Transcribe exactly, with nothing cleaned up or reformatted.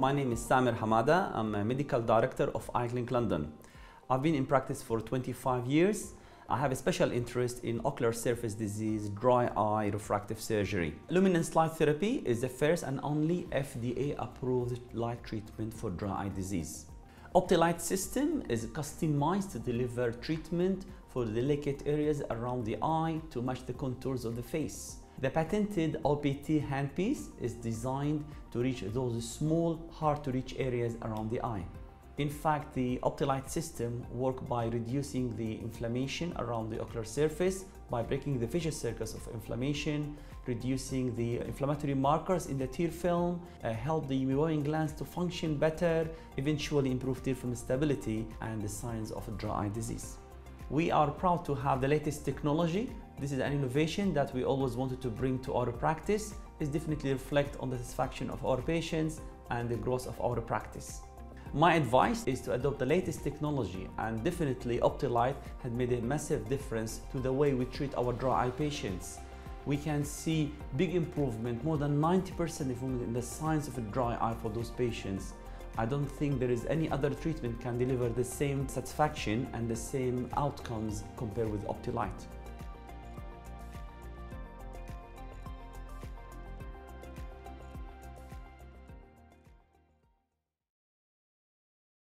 my name is Samer Hamada. I'm a medical director of Eye Clinic London. I've been in practice for twenty-five years. I have a special interest in ocular surface disease, dry eye, refractive surgery. Luminance light therapy is the first and only F D A-approved light treatment for dry eye disease. OptiLight system is customized to deliver treatment for delicate areas around the eye to match the contours of the face. The patented O P T handpiece is designed to reach those small, hard-to-reach areas around the eye. In fact, the OptiLight system works by reducing the inflammation around the ocular surface by breaking the vicious circles of inflammation, reducing the inflammatory markers in the tear film, uh, help the meibomian glands to function better, eventually improve tear film stability and the signs of dry eye disease. We are proud to have the latest technology. This is an innovation that we always wanted to bring to our practice. It definitely reflects on the satisfaction of our patients and the growth of our practice. My advice is to adopt the latest technology, and definitely OptiLight has made a massive difference to the way we treat our dry eye patients. We can see big improvement, more than ninety percent improvement in the signs of a dry eye for those patients. I don't think there is any other treatment can deliver the same satisfaction and the same outcomes compared with OptiLight.